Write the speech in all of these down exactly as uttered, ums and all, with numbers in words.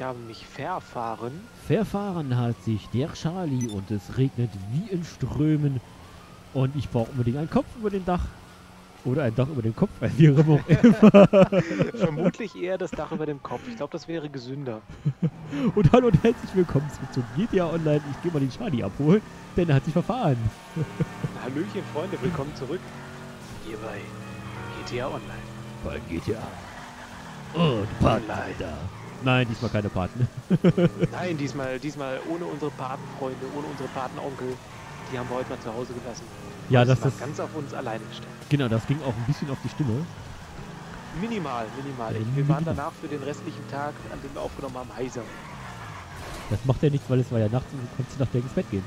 Ich habe mich verfahren. Verfahren hat sich der Charlie und es regnet wie in Strömen. Und ich brauche unbedingt einen Kopf über dem Dach. Oder ein Dach über dem Kopf, ein Dach über dem Kopf. Vermutlich eher das Dach über dem Kopf. Ich glaube, das wäre gesünder. Und hallo und herzlich willkommen zu G T A Online. Ich gehe mal den Charlie abholen, denn er hat sich verfahren. Hallöchen, Freunde, willkommen zurück. Hier bei G T A Online. Bei G T A. Und Partner. Nein, diesmal keine Paten. Nein, diesmal, diesmal ohne unsere Patenfreunde, ohne unsere Patenonkel. Die haben wir heute mal zu Hause gelassen. Ja, das ist ganz auf uns alleine gestellt. Genau, das ging auch ein bisschen auf die Stimme. Minimal, minimal. Ja, wir waren danach für den restlichen Tag, an dem wir aufgenommen haben, heiser. Das macht ja nichts, weil es war ja nachts und du konntest nach der ins Bett gehen.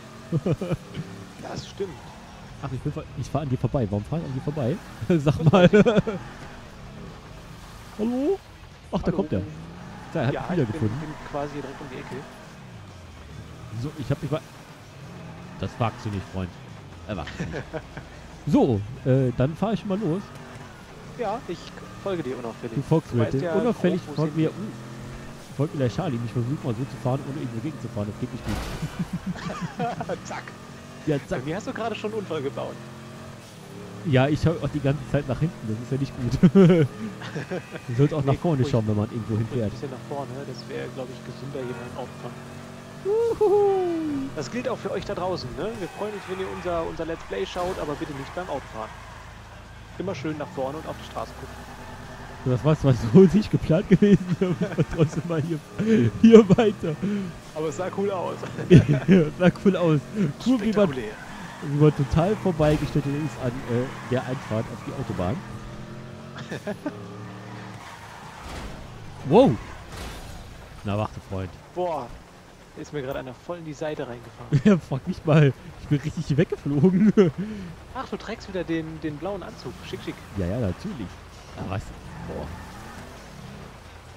Das stimmt. Ach, ich, bin, ich fahre an dir vorbei. Warum fahre ich an dir vorbei? Sag mal. Hallo? Ach, da Hallo. kommt er. Da, er hat ja, mich wiedergefunden. Ich bin, bin quasi direkt um die Ecke. So, ich hab mich mal... Das wagst du nicht, Freund. Er wagt es nicht. So, äh, dann fahre ich mal los. Ja, ich folge dir unauffällig. Du folgst mir. Ja unauffällig folgt mir, folgt mir der Charlie. Ich versuche mal so zu fahren, ohne irgendwo gegen zu fahren. Das geht nicht gut. Zack. Ja, zack. Bei mir hast du gerade schon einen Unfall gebaut. Ja, ich schaue auch die ganze Zeit nach hinten. Das ist ja nicht gut. Du sollst auch nee, nach vorne schauen, wenn man irgendwo hinfährt. Ein bisschen nach vorne. Das wäre, glaube ich, gesünder, jemanden aufzufangen. Das gilt auch für euch da draußen, ne? Wir freuen uns, wenn ihr unser, unser Let's Play schaut, aber bitte nicht beim Autofahren. Immer schön nach vorne und auf die Straße gucken. Das war so nicht geplant gewesen, aber trotzdem mal hier, hier weiter. Aber es sah cool aus. Es sah cool aus. Cool, wie man, wie man total vorbeigestellt ist an äh, der Einfahrt auf die Autobahn. Wow! Na, warte, Freund. Boah. Ist mir gerade einer voll in die Seite reingefahren. Ja, frag mich mal. Ich bin richtig weggeflogen. Ach, du trägst wieder den, den blauen Anzug. Schick, schick. Ja, ja, natürlich. Ah, weißt du. Boah.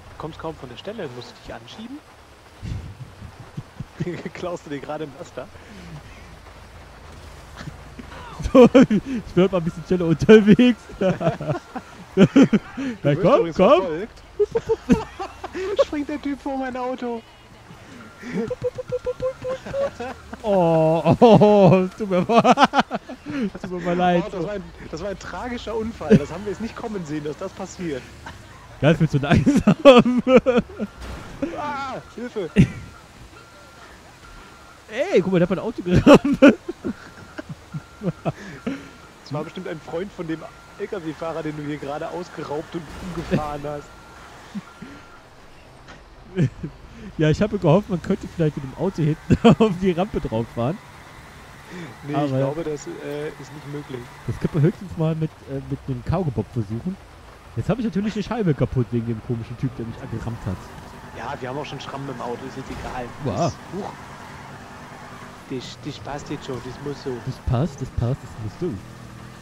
Du kommst kaum von der Stelle. Musst du dich anschieben? Klaust du dir gerade im Laster? So, ich bin heute mal ein bisschen schneller unterwegs. Na komm, komm. Verfolgt. Springt der Typ vor mein Auto. Oh, oh, oh, tut mir mal, tut mir mal leid. Oh, das, war ein, das war ein tragischer Unfall. Das haben wir jetzt nicht kommen sehen, dass das passiert. Geil, willst du eine Angst haben? Ah, Hilfe! Ey, guck mal, der hat ein Auto gerammt. Das war bestimmt ein Freund von dem L K W-Fahrer, den du hier gerade ausgeraubt und umgefahren hast. Ja, ich habe gehofft, man könnte vielleicht mit dem Auto hinten auf die Rampe drauf fahren. Nee, aber ich glaube, das äh, ist nicht möglich. Das könnte man höchstens mal mit, äh, mit einem Kaugebob versuchen. Jetzt habe ich natürlich eine Scheibe kaputt wegen dem komischen Typ, der mich angerammt hat. Ja, wir haben auch schon Schrammen im Auto, ist jetzt egal. Wow. Das, das passt jetzt schon, das muss so. Das passt, das passt, das musst du.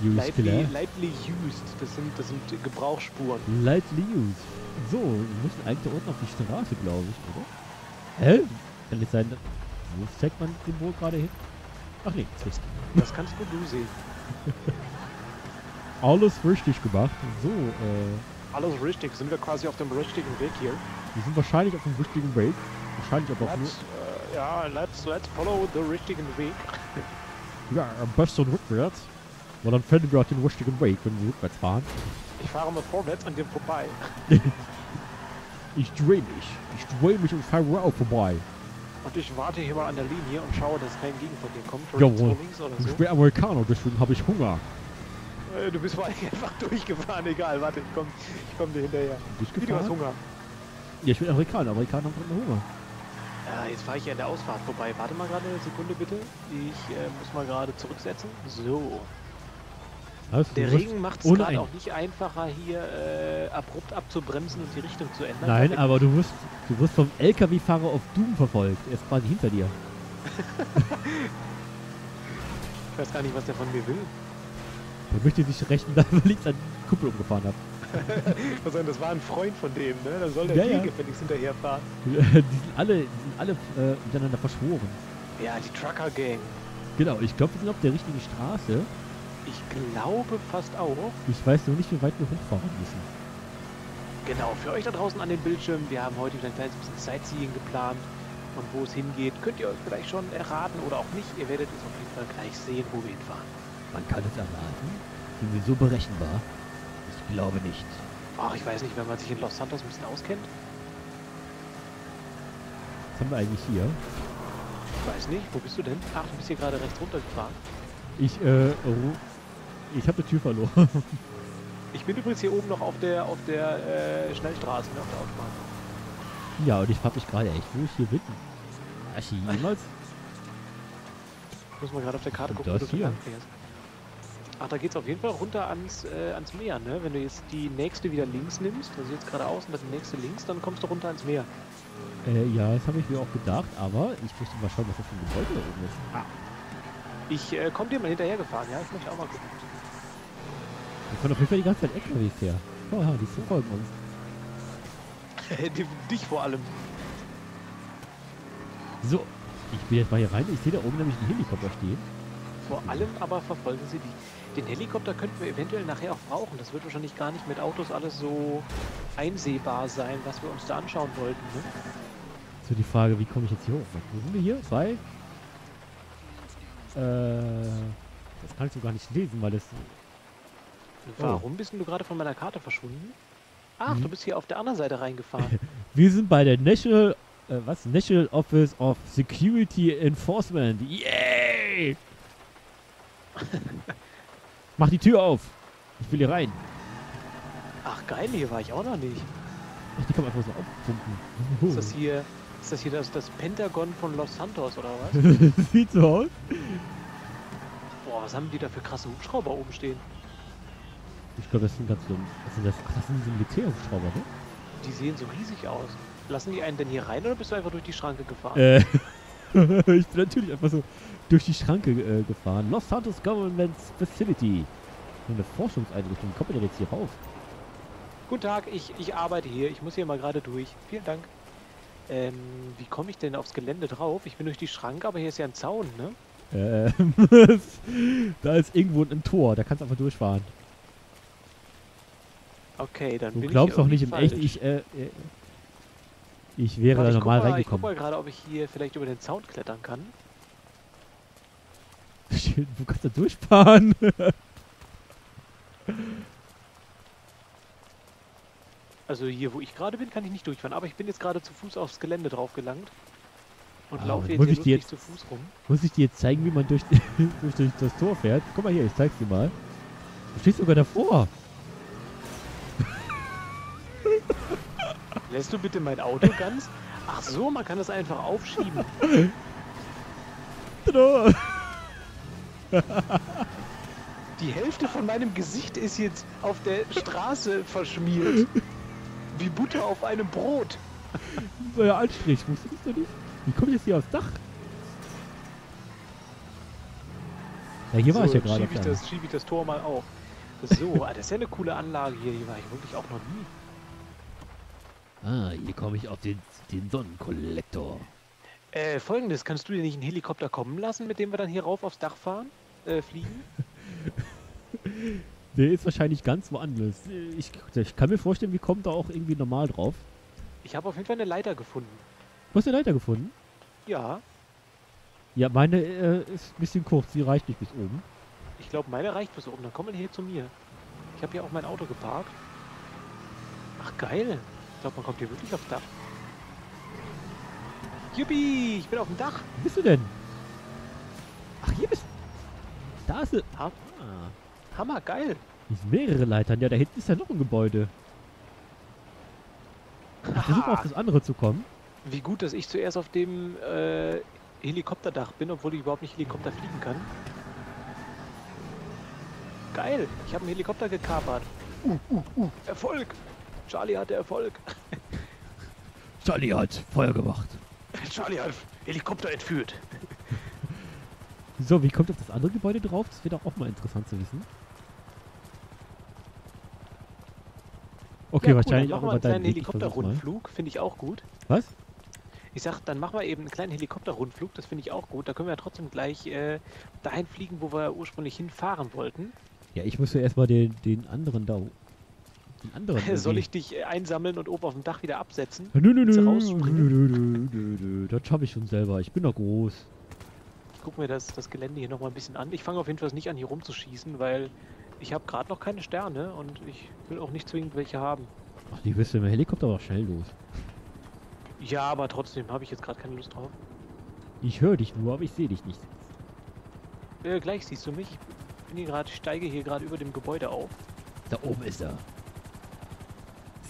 Use lightly, lightly used, das sind, das sind Gebrauchsspuren. Lightly used. So, wir müssen eigentlich da unten auf die Straße, glaube ich, oder? Hä? Kann das sein, wo zeigt man den Boot gerade hin? Ach nee, das, das kannst du du sehen. Alles richtig gemacht. So, äh... Alles richtig, sind wir quasi auf dem richtigen Weg hier? Wir sind wahrscheinlich auf dem richtigen Weg. Wahrscheinlich aber auch nur... Uh, ja, let's, let's follow the richtigen Weg. Ja, am besten rückwärts. Weil dann finden wir auch den richtigen Weg, wenn wir rückwärts fahren. Ich fahre mal vorwärts an dir vorbei. Ich drehe mich. Ich drehe mich und fahre auch vorbei. Und ich warte hier mal an der Linie und schaue, dass kein Gegen von dir kommt. Jawohl. Ich bin Amerikaner, deswegen habe ich Hunger. Äh, du bist vor allem einfach durchgefahren. Egal, warte, ich komme ich komm dir hinterher. Wie, du hast Hunger? Ja, ich bin Amerikaner. Amerikaner haben immer Hunger. Äh, jetzt fahre ich an der Ausfahrt vorbei. Warte mal gerade eine Sekunde bitte. Ich äh, muss mal gerade zurücksetzen. So. Also, der Regen macht es gerade auch nicht einfacher, hier äh, abrupt abzubremsen und die Richtung zu ändern. Nein, Perfekt. aber du wirst, du wirst vom L K W-Fahrer auf Doom verfolgt. Er ist quasi hinter dir. Ich weiß gar nicht, was der von mir will. Er möchte sich rächen, da weil ich seinen Kumpel umgefahren habe. Das war ein Freund von dem, ne? Da soll der ja, ja. gefälligst hinterherfahren. Die sind alle, die sind alle äh, miteinander verschworen. Ja, die Trucker-Gang. Genau, ich glaube, wir sind auf der richtigen Straße. Ich glaube fast auch. Ich weiß nur nicht, wie weit wir hochfahren müssen. Genau, für euch da draußen an den Bildschirmen, wir haben heute wieder ein kleines bisschen Sightseeing geplant und wo es hingeht, könnt ihr euch vielleicht schon erraten oder auch nicht. Ihr werdet es auf jeden Fall gleich sehen, wo wir hinfahren. Man kann es erraten? Sind wir so berechenbar? Ich glaube nicht. Ach, ich weiß nicht, wenn man sich in Los Santos ein bisschen auskennt. Was haben wir eigentlich hier? Ich weiß nicht, wo bist du denn? Ach, du bist hier gerade rechts runtergefahren. Ich, äh, oh, ich habe die Tür verloren. Ich bin übrigens hier oben noch auf der auf der äh, Schnellstraße, ne, auf der Autobahn. Ja, und ich hab mich gerade echt, wo ich hier bin. Aschi, jemals? Ich muss mal gerade auf der Karte gucken, wo du hier fährst. Ach, da geht's auf jeden Fall runter ans, äh, ans Meer, ne? Wenn du jetzt die nächste wieder links nimmst, also jetzt geradeaus und dann die nächste links, dann kommst du runter ans Meer. Äh, ja, das habe ich mir auch gedacht, aber ich möchte mal schauen, was das für ein Gebäude da oben ist. Ah. Ich äh, komm dir mal hinterher gefahren, ja? Ich möchte auch mal gucken. Wir kommen auf jeden Fall die ganze Zeit L K Ws her. Oh ja, die verfolgen uns. Dich vor allem. So, ich bin jetzt mal hier rein. Ich sehe da oben nämlich einen Helikopter stehen. Vor allem aber verfolgen sie die. Den Helikopter könnten wir eventuell nachher auch brauchen. Das wird wahrscheinlich gar nicht mit Autos alles so einsehbar sein, was wir uns da anschauen wollten. Ne? So, die Frage, wie komme ich jetzt hier hoch? Wo sind wir hier? Bei... Äh... Das kannst du gar nicht lesen, weil das... Warum oh. bist du gerade von meiner Karte verschwunden? Ach, hm. du bist hier auf der anderen Seite reingefahren. Wir sind bei der National, äh, was? National Office of Security Enforcement. Yay! Mach die Tür auf. Ich will hier rein. Ach geil, hier war ich auch noch nicht. Ach, die kann man einfach so aufpumpen. Oh. Ist das hier, ist das, hier das, das Pentagon von Los Santos oder was? Sieht so aus. Boah, was haben die da für krasse Hubschrauber oben stehen? Ich glaube, das sind ganz dumm. Das sind, das, das sind diese Militärhubschrauber, ne? Die sehen so riesig aus. Lassen die einen denn hier rein oder bist du einfach durch die Schranke gefahren? Äh, ich bin natürlich einfach so durch die Schranke äh, gefahren. Los Santos Government Facility. Eine Forschungseinrichtung. Kommt ihr jetzt hier rauf? Guten Tag, ich, ich arbeite hier. Ich muss hier mal gerade durch. Vielen Dank. Ähm, wie komme ich denn aufs Gelände drauf? Ich bin durch die Schranke, aber hier ist ja ein Zaun, ne? Ähm, da ist irgendwo ein Tor. Da kannst du einfach durchfahren. Okay, dann bin ich. Du glaubst doch nicht im Echt, ich, äh, ich wäre da normal reingekommen. Ich guck mal gerade, ob ich hier vielleicht über den Zaun klettern kann. Schön, du kannst da durchfahren. Also hier, wo ich gerade bin, kann ich nicht durchfahren, aber ich bin jetzt gerade zu Fuß aufs Gelände drauf gelangt. Und ah, laufe jetzt hier nicht zu Fuß rum. Muss ich dir jetzt zeigen, wie man durch, durch, durch das Tor fährt? Guck mal hier, ich zeig's dir mal. Du stehst sogar davor. Lässt du bitte mein Auto ganz? Ach so, man kann das einfach aufschieben. Die Hälfte von meinem Gesicht ist jetzt auf der Straße verschmiert. Wie Butter auf einem Brot. So ein Anstrich, wusstest du das nicht? Wie komme ich jetzt hier aufs Dach? Ja, hier so, war ich ja gerade. Schiebe ich, das, schiebe ich das Tor mal auf. So, das ist ja eine coole Anlage hier. Hier war ich wirklich auch noch nie. Ah, hier komme ich auf den, den Sonnenkollektor. Äh, folgendes, kannst du dir nicht einen Helikopter kommen lassen, mit dem wir dann hier rauf aufs Dach fahren? Äh, fliegen? Der ist wahrscheinlich ganz woanders. Ich, ich kann mir vorstellen, wir kommen da auch irgendwie normal drauf. Ich habe auf jeden Fall eine Leiter gefunden. Du hast eine Leiter gefunden? Ja. Ja, meine äh, ist ein bisschen kurz, die reicht nicht bis oben. Ich glaube, meine reicht bis oben, dann komm mal hier zu mir. Ich habe hier auch mein Auto geparkt. Ach, geil. Ich glaube, man kommt hier wirklich aufs Dach. Juppie, ich bin auf dem Dach. Wo bist du denn? Ach, hier bist du. Da ist es. Hammer. Hammer, geil. Hier sind mehrere Leitern. Ja, da hinten ist ja noch ein Gebäude. Ich versuche auf das andere zu kommen. Wie gut, dass ich zuerst auf dem äh, Helikopterdach bin, obwohl ich überhaupt nicht Helikopter fliegen kann. Geil, ich habe einen Helikopter gekapert. Uh, uh, uh. Erfolg. Charlie hatte Erfolg. Charlie hat Feuer gemacht. Charlie hat Helikopter entführt. So, wie kommt auf das andere Gebäude drauf? Das wird auch mal interessant zu wissen. Okay, ja, wahrscheinlich gut, dann auch über deinen Helikopter-Rundflug, finde ich auch gut. Was? Ich sag, dann machen wir eben einen kleinen Helikopter-Rundflug, das finde ich auch gut. Da können wir ja trotzdem gleich äh, dahin fliegen, wo wir ursprünglich hinfahren wollten. Ja, ich muss ja erstmal den, den anderen da den anderen. Soll ich dich einsammeln und oben auf dem Dach wieder absetzen? Nö, nö, nö, nö, nö, nö, das schaffe ich schon selber. Ich bin doch groß. Ich gucke mir das, das Gelände hier nochmal ein bisschen an. Ich fange auf jeden Fall nicht an, hier rumzuschießen, weil ich habe gerade noch keine Sterne und ich will auch nicht zwingend welche haben. Ach, die wirst du im Helikopter aber schnell los. Ja, aber trotzdem habe ich jetzt gerade keine Lust drauf. Ich höre dich nur, aber ich sehe dich nicht. Äh, gleich siehst du mich. Ich bin hier grad, steige hier gerade über dem Gebäude auf. Da oben ist er.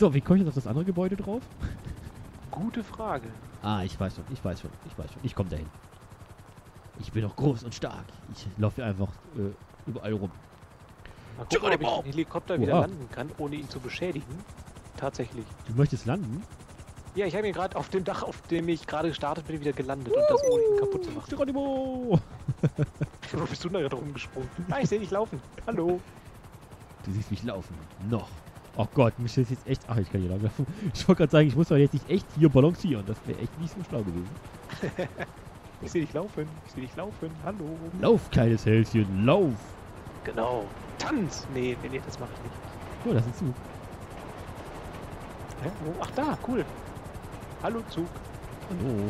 So, wie komme ich jetzt auf das andere Gebäude drauf? Gute Frage. Ah, ich weiß schon, ich weiß schon, ich weiß schon. Ich komme dahin. Ich bin doch groß und stark. Ich laufe einfach äh, überall rum. Mal gucken, ob ich den Helikopter Oha. wieder landen kann, ohne ihn zu beschädigen. Tatsächlich. Du möchtest landen? Ja, ich habe mir gerade auf dem Dach, auf dem ich gerade gestartet bin, wieder gelandet uh, und das ohne ihn kaputt zu machen. Geronimo! Wo bist du da gerade rumgesprungen? Nein, ich sehe dich laufen. Hallo. Du siehst mich laufen. Noch. Oh Gott, mich ist jetzt echt... Ach, ich kann hier langlaufen. Ich wollte gerade sagen, ich muss doch jetzt nicht echt hier balancieren. Das wäre echt nicht so schlau gewesen. Ich sehe dich laufen. Ich sehe dich laufen. Hallo. Lauf, kleines Hälschen. Lauf. Genau. Tanz. Nee, nee, nee, das mache ich nicht. Oh, das ist ein Zug. Hä? Oh, ach da, cool. Hallo Zug. Hallo.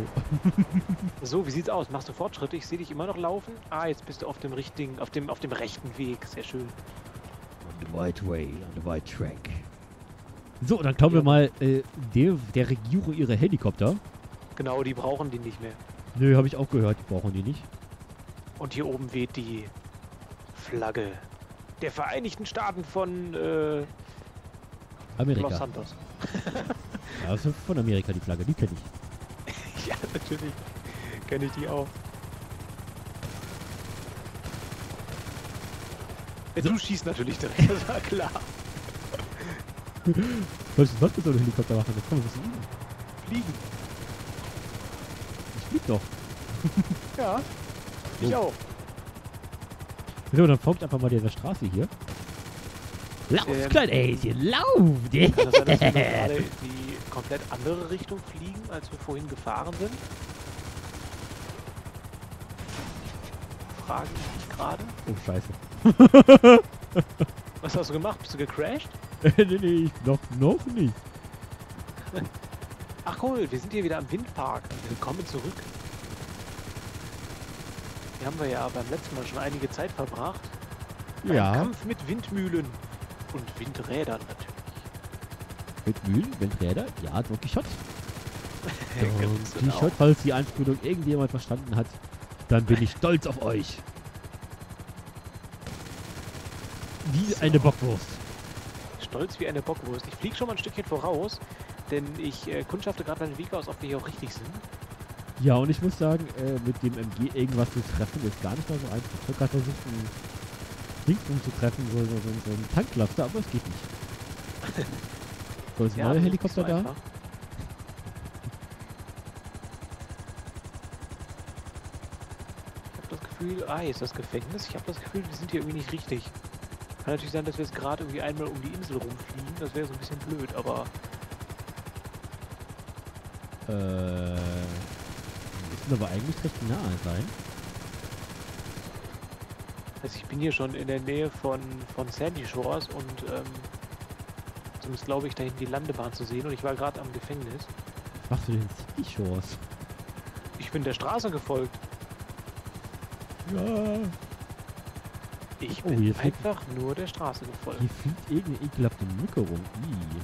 So, wie sieht's aus? Machst du Fortschritte? Ich sehe dich immer noch laufen. Ah, jetzt bist du auf dem richtigen, auf dem, auf dem rechten Weg. Sehr schön. On the right way, on the right track. So, dann glauben ja. wir mal, äh, der, der Regierung ihre Helikopter. Genau, die brauchen die nicht mehr. Nö, habe ich auch gehört, die brauchen die nicht. Und hier oben weht die Flagge der Vereinigten Staaten von äh, Amerika. Los Santos. Ja, das ist von Amerika die Flagge, die kenne ich. Ja, natürlich kenne ich die auch. So. Du schießt natürlich direkt, das war klar. Soll ich sonst mit so einem Helikopter machen? Das kann man fliegen. Fliegen. Ich flieg doch. Ja, so. Ich auch. So, dann folgt einfach mal dieser Straße hier. Lauf, ähm, klein Häschen, lauf! Kann das sein, dass wir gerade in die komplett andere Richtung fliegen, als wir vorhin gefahren sind? Frage ich mich gerade. Oh, scheiße. Was hast du gemacht? Bist du gecrashed? Nee, nee, noch, noch nicht. Ach cool, wir sind hier wieder am Windpark. Willkommen zurück. Hier haben wir ja beim letzten Mal schon einige Zeit verbracht. Ja. Ein Kampf mit Windmühlen. Und Windrädern natürlich. Windmühlen, Windräder, ja, Don Quixote. Don Quixote, falls die Anspielung irgendjemand verstanden hat, dann bin ich stolz auf euch. Wie so. Eine Bockwurst. Stolz wie eine Bockwurst. Ich fliege schon mal ein Stückchen voraus, denn ich äh, kundschafte gerade meinen Weg aus, ob wir hier auch richtig sind. Ja, und ich muss sagen, äh, mit dem M G irgendwas zu treffen ist gar nicht mal so einfach. Ich habe gerade versucht, links zu treffen, so, so, so, so ein Tanklaster, aber es geht nicht. So, ist ein ja, neuer Helikopter so da? Einfach. Ich hab das Gefühl, ah, ist das Gefängnis? Ich habe das Gefühl, wir sind hier irgendwie nicht richtig. Kann natürlich sein, dass wir jetzt gerade irgendwie einmal um die Insel rumfliegen, das wäre so ein bisschen blöd, aber... Äh... Wir müssen aber eigentlich recht nahe sein. Also ich bin hier schon in der Nähe von, von Sandy Shores und ähm, zumindest glaube ich, da hinten die Landebahn zu sehen und ich war gerade am Gefängnis. Was machst du denn Sandy Shores? Ich bin der Straße gefolgt. Ja. Ich oh, bin einfach fliegt, nur der Straße gefolgt. Hier fliegt irgendeine ekelhafte Mücke rum. Ii.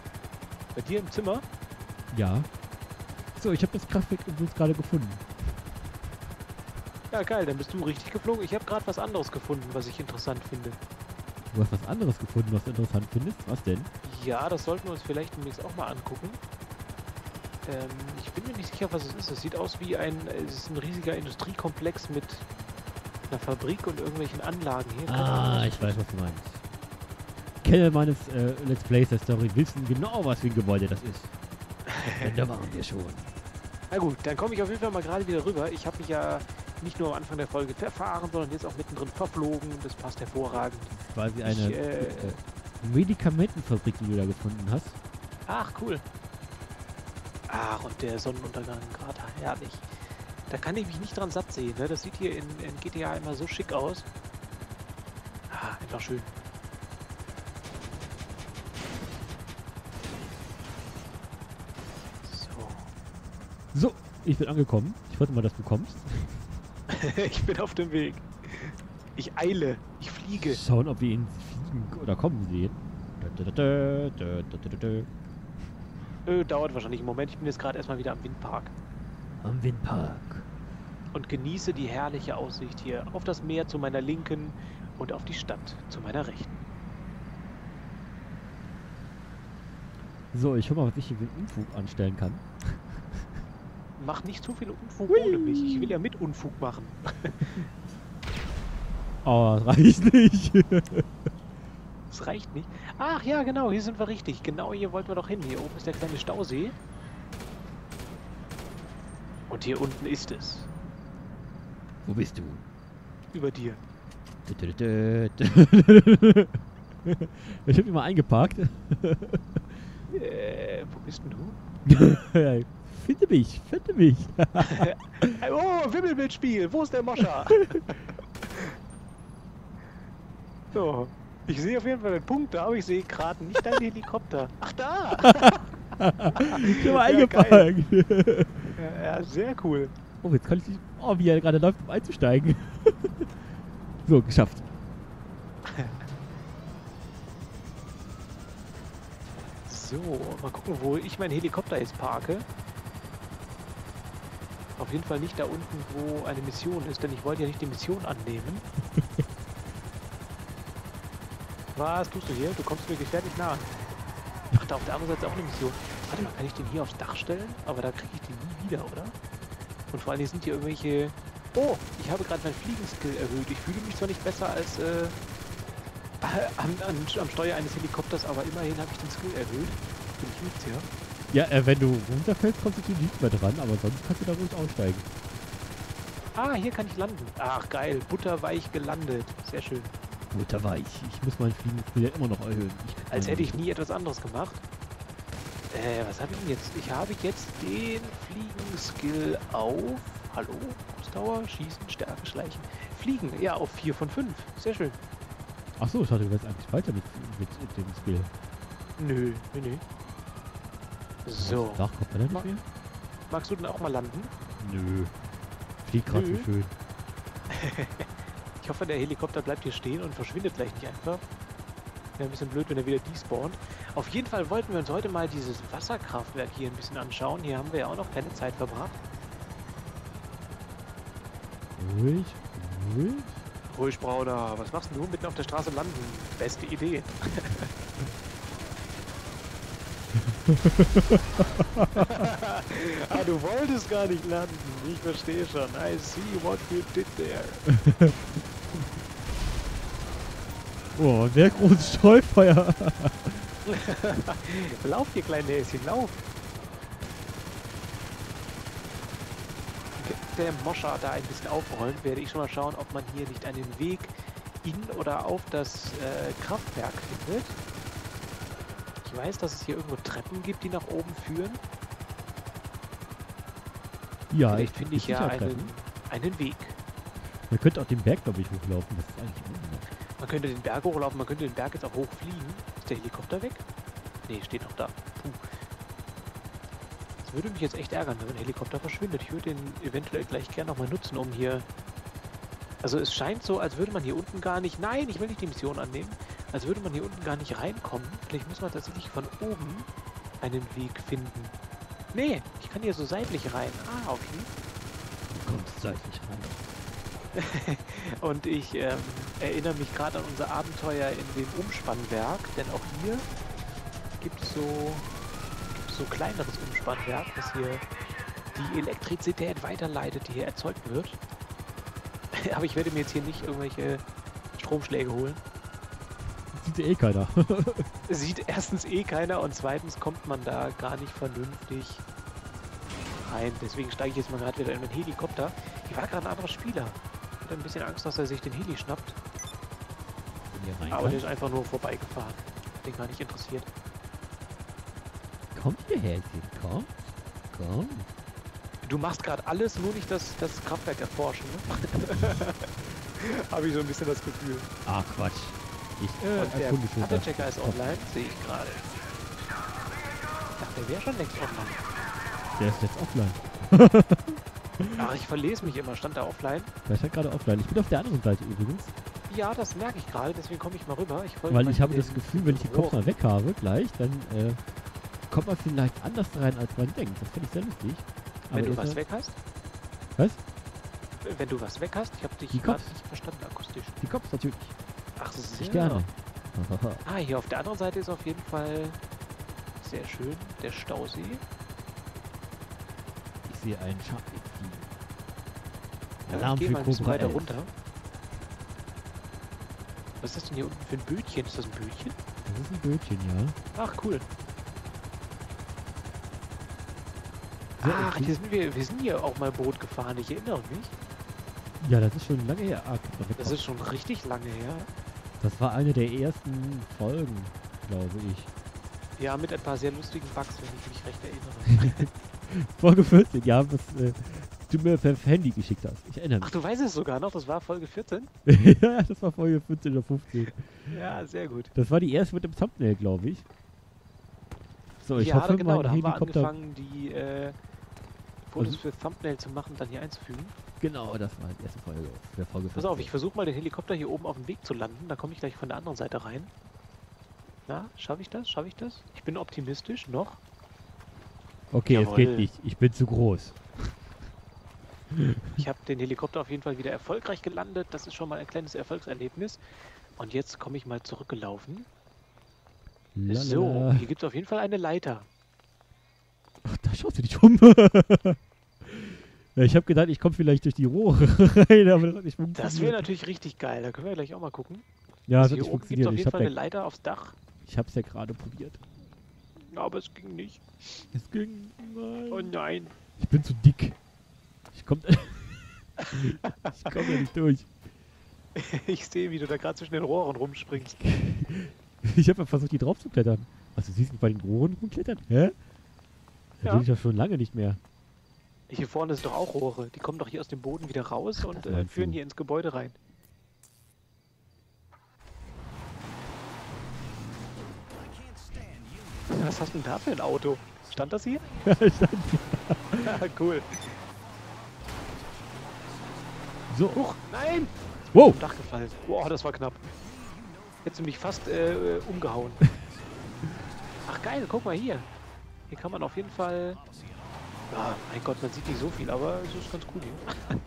Bei dir im Zimmer? Ja. So, ich habe das Kraftwerk übrigens gerade gefunden. Ja, geil, dann bist du richtig geflogen. Ich habe gerade was anderes gefunden, was ich interessant finde. Du hast was anderes gefunden, was du interessant findest? Was denn? Ja, das sollten wir uns vielleicht demnächst auch mal angucken. Ähm, ich bin mir nicht sicher, was es ist. Es sieht aus wie ein, es ist ein riesiger Industriekomplex mit einer Fabrik und irgendwelchen Anlagen hier. Ah, ich weiß, was du meinst. Kenner meines äh, Let's Plays der Story wissen genau, was für ein Gebäude das ist. Denn da waren wir schon. Na gut, dann komme ich auf jeden Fall mal gerade wieder rüber. Ich habe mich ja... nicht nur am Anfang der Folge verfahren, sondern jetzt auch mittendrin verflogen. Das passt hervorragend. Quasi eine ich, äh, äh, Medikamentenfabrik, die du da gefunden hast. Ach, cool. Ach, und der Sonnenuntergang gerade herrlich. Da kann ich mich nicht dran satt sehen. Ne? Das sieht hier in, in G T A immer so schick aus. Ah, einfach schön. Ich bin angekommen. Ich warte mal, dass du kommst. Ich bin auf dem Weg. Ich eile. Ich fliege. Schauen, ob wir ihn fliegen oder kommen sehen. Ö, dauert wahrscheinlich einen Moment. Ich bin jetzt gerade erstmal wieder am Windpark. Am Windpark. Und genieße die herrliche Aussicht hier auf das Meer zu meiner Linken und auf die Stadt zu meiner Rechten. So, ich schau mal, was ich hier mit Unfug anstellen kann. Mach nicht zu viel Unfug Hui. Ohne mich. Ich will ja mit Unfug machen. Oh, das reicht nicht. Das reicht nicht? Ach ja, genau, hier sind wir richtig. Genau hier wollten wir doch hin. Hier oben ist der kleine Stausee. Und hier unten ist es. Wo bist du? Über dir. Ich hab ihn mal eingeparkt. Äh, wo bist denn du? Finde mich, finde mich. Oh, Wimmelbildspiel, wo ist der Mosha? So, ich sehe auf jeden Fall den Punkt da, aber ich sehe gerade nicht deinen Helikopter. Ach, da! Ich bin mal eingeparkt. Ja, ja, sehr cool. Oh, jetzt kann ich nicht... Oh, wie er gerade läuft, um einzusteigen. So, geschafft. So, mal gucken, wo ich meinen Helikopter jetzt parke. Auf jeden Fall nicht da unten, wo eine Mission ist, denn ich wollte ja nicht die Mission annehmen. Was tust du hier? Du kommst mir gefährlich nah. Ach, da auf der anderen Seite ist auch eine Mission. Warte mal, kann ich den hier aufs Dach stellen? Aber da kriege ich den nie wieder, oder? Und vor allem sind hier irgendwelche... Oh, ich habe gerade meinen Fliegenskill erhöht. Ich fühle mich zwar nicht besser als... Äh... Am, am, am Steuer eines Helikopters, aber immerhin habe ich den Skill erhöht. Bin ich gut, ja? Ja, äh, wenn du runterfällst, kommst du nicht mehr dran, aber sonst kannst du da ruhig aussteigen. Ah, hier kann ich landen. Ach, geil. Butterweich gelandet. Sehr schön. Butterweich. Ich muss meinen Fliegenskill ja immer noch erhöhen. Ich Als hätte ich nie etwas anderes gemacht. Äh, was habe ich denn jetzt? Ich habe jetzt den Fliegenskill auf... Hallo? Ausdauer, Schießen, Stärke, Schleichen. Fliegen. Ja, auf vier von fünf. Sehr schön. Achso, ich hatte jetzt eigentlich weiter mit, mit, mit dem Spiel. Nö, nö, nö. So. Dach kommt man denn nicht mehr? Magst du denn auch mal landen? Nö. Fliegt gerade so schön. Ich hoffe, der Helikopter bleibt hier stehen und verschwindet gleich nicht einfach. Wäre ein bisschen blöd, wenn er wieder despawnt. Auf jeden Fall wollten wir uns heute mal dieses Wasserkraftwerk hier ein bisschen anschauen. Hier haben wir ja auch noch keine Zeit verbracht. Ruhig, ruhig. Ruhig, Brauder. Was machst du mitten auf der Straße landen? Beste Idee. Ah, du wolltest gar nicht landen. Ich verstehe schon. I see what you did there. Oh, der große Streufeuer. Lauf, ihr kleinen Häschen, lauf. Der Mosha da ein bisschen aufräumt, werde ich schon mal schauen, ob man hier nicht einen Weg in oder auf das äh, Kraftwerk findet. Ich weiß, dass es hier irgendwo Treppen gibt, die nach oben führen. Ja, vielleicht finde ich ja einen, einen Weg. Man könnte auch den Berg, glaube ich, hochlaufen. Das ist eigentlich man könnte den Berg hochlaufen, man könnte den Berg jetzt auch hochfliegen. Ist der Helikopter weg? Ne, steht noch da. Puh. Würde mich jetzt echt ärgern, wenn ein Helikopter verschwindet. Ich würde den eventuell gleich gerne nochmal nutzen, um hier... Also es scheint so, als würde man hier unten gar nicht... Nein, ich will nicht die Mission annehmen. Als würde man hier unten gar nicht reinkommen. Vielleicht muss man tatsächlich von oben einen Weg finden. Nee, ich kann hier so seitlich rein. Ah, okay. Du kommst seitlich rein. Und ich ähm, erinnere mich gerade an unser Abenteuer in dem Umspannwerk. Denn auch hier gibt es so... so kleineres Umspannwerk, das hier die Elektrizität weiterleitet, die hier erzeugt wird. Aber ich werde mir jetzt hier nicht irgendwelche Stromschläge holen. Sieht eh keiner. Sieht erstens eh keiner und zweitens kommt man da gar nicht vernünftig rein. Deswegen steige ich jetzt mal gerade wieder in meinen Helikopter. Ich war gerade ein anderer Spieler. Ich hatte ein bisschen Angst, dass er sich den Heli schnappt. Aber der ist einfach nur vorbeigefahren. Den gar nicht interessiert. Kommt hierher, komm, komm. Du machst gerade alles, nur nicht das, das Kraftwerk erforschen, ne? Habe ich so ein bisschen das Gefühl. Ah, Quatsch. Ich äh, der Datenchecker ist online, sehe ich gerade. Ich dachte, der wäre schon längst online. Der ist jetzt offline. Ach, ich verlese mich immer. Stand da offline? Da stand gerade offline. Ich bin auf der anderen Seite übrigens. Ja, das merke ich gerade. Deswegen komme ich mal rüber. Ich Weil ich habe das Gefühl, wenn ich den Kopf mal weg habe gleich, dann äh, kommt man vielleicht anders rein, als man denkt. Das finde ich sehr lustig. Aber wenn du was weg hast? Was? Wenn du was weg hast? Ich habe dich gerade nicht verstanden akustisch. Die Kopf natürlich. Ach, das ist die Sterne. Ah, hier auf der anderen Seite ist auf jeden Fall sehr schön der Stausee. Ich sehe einen Schattenziel. Alarm für Cobra elf. Runter. Was ist das denn hier unten für ein Bötchen? Ist das ein Bötchen? Das ist ein Bötchen, ja. Ach, cool. Sehr Ach, hier sind wir, wir sind hier auch mal Boot gefahren, ich erinnere mich. Ja, das ist schon lange her. Ah, das ist schon richtig lange her. Das war eine der ersten Folgen, glaube ich. Ja, mit ein paar sehr lustigen Bugs, wenn ich mich recht erinnere. Folge vierzehn, ja, was äh, du mir per Handy geschickt hast. Ich erinnere mich. Ach, du weißt es sogar noch, das war Folge vierzehn? Ja, das war Folge vierzehn oder fünfzehn. Ja, sehr gut. Das war die erste mit dem Thumbnail, glaube ich. So, ich ja, hoffe, genau, da haben wir angefangen, die äh, Fotos für Thumbnail zu machen und dann hier einzufügen. Genau, das war die erste Folge. Der Folge Pass auf, ich versuche mal den Helikopter hier oben auf dem Weg zu landen, da komme ich gleich von der anderen Seite rein. Na, schaffe ich das? Schaffe ich das? Ich bin optimistisch, noch. Okay, es geht nicht. Ich bin zu groß. Ich habe den Helikopter auf jeden Fall wieder erfolgreich gelandet, das ist schon mal ein kleines Erfolgserlebnis. Und jetzt komme ich mal zurückgelaufen. Lala. So, hier gibt es auf jeden Fall eine Leiter. Ach, da schaust du dich um. Ja, ich habe gedacht, ich komme vielleicht durch die Rohre rein, aber das hat nicht funktioniert. Das wäre natürlich richtig geil, da können wir gleich auch mal gucken. Ja, das hat nicht funktioniert. Auf jeden ich Fall eine Leiter aufs Dach. Ich habe es ja gerade probiert. Aber es ging nicht. Es ging... Nein. Oh nein. Ich bin zu dick. Ich komme ich komm ja nicht durch. Ich sehe, wie du da gerade zwischen den Rohren rumspringst. Ich habe ja versucht, die drauf zu klettern. Was, du siehst mich bei den Rohren rumklettern? Hä? Da bin ich doch schon lange nicht mehr. Hier vorne sind doch auch Rohre. Die kommen doch hier aus dem Boden wieder raus und äh, führen hier ins Gebäude rein. Was hast du denn da für ein Auto? Stand das hier? Ja, stand hier. Ja, cool. So. Huch, nein! Wow! Dach gefallen. Boah, das war knapp. Hättest du mich fast äh, umgehauen. Ach geil, guck mal hier. Hier kann man auf jeden Fall... Ah, mein Gott, man sieht nicht so viel, aber es ist ganz cool hier.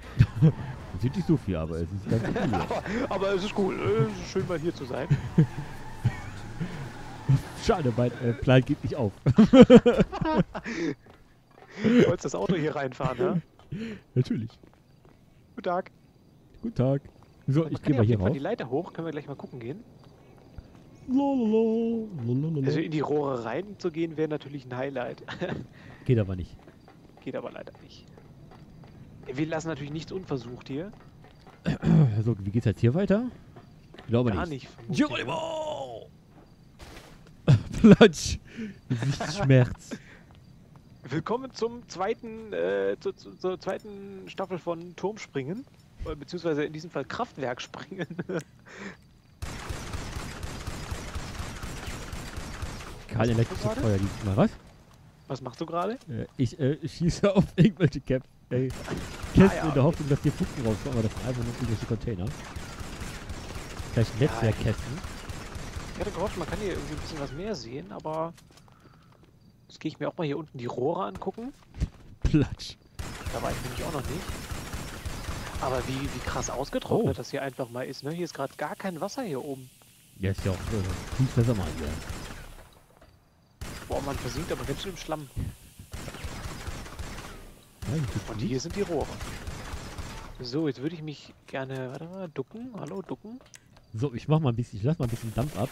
Man sieht nicht so viel, aber es ist ganz cool. aber, aber es ist cool. Es ist schön, mal hier zu sein. Schade, mein äh, Plan geht nicht auf. Du wolltest das Auto hier reinfahren, ne? Natürlich. Guten Tag. Guten Tag. So, ich gehe mal hier rauf. Die Leiter hoch, können wir gleich mal gucken gehen. Lololo, lololo. Also in die Rohre rein zu gehen, wäre natürlich ein Highlight. Geht aber nicht. Geht aber leider nicht. Wir lassen natürlich nichts unversucht hier. So, wie geht's jetzt hier weiter? Ich glaube Gar nicht. Gar nicht. Geronimo! Platsch! Gesichtsschmerz. Willkommen zum zweiten, äh, zu, zu, zur zweiten Staffel von Turmspringen. Beziehungsweise in diesem Fall Kraftwerk springen. Kein Elektrofeuer dieses Mal, was? Was machst du gerade? Äh, ich äh, schieße auf irgendwelche Cap. Äh, Kästen ah, ja, in der okay. Hoffnung, dass die Funken rauskommen, aber das sind einfach nur irgendwelche Container. Vielleicht Netzwerkkästen. Ich hatte gehofft, man kann hier irgendwie ein bisschen was mehr sehen, aber... Jetzt gehe ich mir auch mal hier unten die Rohre angucken. Platsch. Da war ich nämlich auch noch nicht. Aber wie, wie krass ausgetrocknet oh. das hier einfach mal ist, ne? Hier ist gerade gar kein Wasser hier oben. Ja, ist ja auch äh, nicht besser mal hier. Boah, man versinkt aber ganz schön im Schlamm. Nein, und hier sind die Rohre. So, jetzt würde ich mich gerne... Warte mal, ducken. Hallo, ducken. So, ich mach mal ein bisschen... Ich lass mal ein bisschen Dampf ab.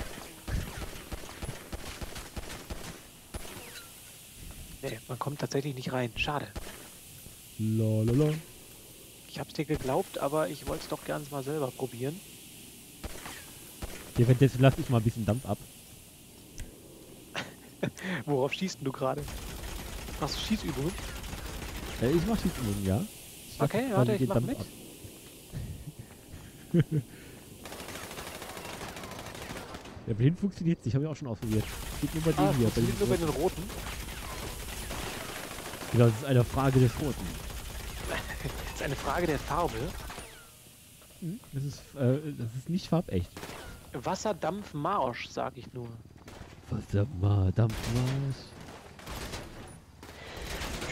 Nee, man kommt tatsächlich nicht rein. Schade. Lalala. Ich hab's dir geglaubt, aber ich wollte es doch gerne mal selber probieren. Ja, deswegen lass ich mal ein bisschen Dampf ab. Worauf schießt denn du gerade? Machst du Schießübungen? Ja, ich mach Schießübungen, ja. Ich okay, warte, ich mach Dampf mit. Ja, bei denen funktioniert's, ich habe ja auch schon ausprobiert. Geht nur bei ah, denen hier. Bei nur bei den roten. Genau, das ist eine Frage der Pfoten. Das ist eine Frage der Farbe. Das ist, äh, das ist nicht farbecht. Wasserdampf Marsch, sag ich nur. Wasserdampf Marsch.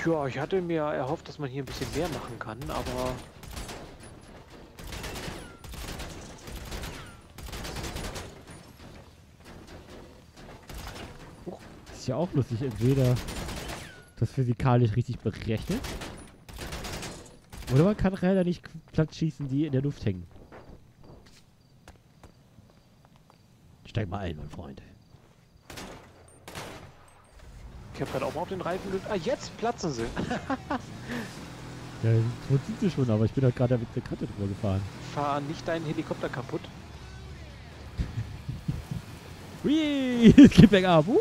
Tja, ich hatte mir erhofft, dass man hier ein bisschen mehr machen kann, aber... Das ist ja auch lustig, entweder das physikalisch richtig berechnet, oder man kann leider nicht platt schießen, die in der Luft hängen. Steig mal ein, mein Freund. Ich hab gerade auch mal auf den Reifen gelöst. Ah, jetzt platzen sie. Ja, jetzt sind sie schon, aber ich bin doch gerade mit der Kante drüber gefahren. Fahr nicht deinen Helikopter kaputt. Hui, es geht bergab. Uh.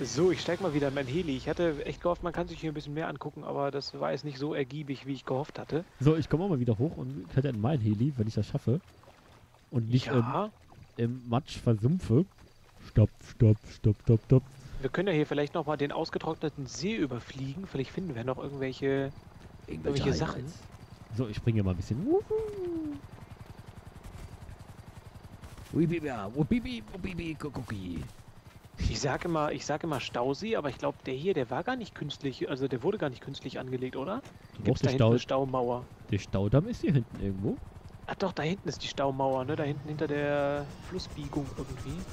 So, ich steig mal wieder in mein Heli. Ich hatte echt gehofft, man kann sich hier ein bisschen mehr angucken, aber das war jetzt nicht so ergiebig, wie ich gehofft hatte. So, ich komme auch mal wieder hoch und kann in mein Heli, wenn ich das schaffe. Und nicht ja. im, im Matsch versumpfe. Stopp, stopp, stopp, stopp, stopp. Wir können ja hier vielleicht nochmal den ausgetrockneten See überfliegen. Vielleicht finden wir noch irgendwelche, irgendwelche, irgendwelche Sachen. So, ich springe mal ein bisschen. Wuhu. Ich sage immer, ich sage immer Stausee, aber ich glaube, der hier, der war gar nicht künstlich, also der wurde gar nicht künstlich angelegt, oder? Gibt's da hinten eine Staumauer? Der Staudamm ist hier hinten irgendwo. Ah doch, da hinten ist die Staumauer, ne? Da hinten hinter der Flussbiegung irgendwie.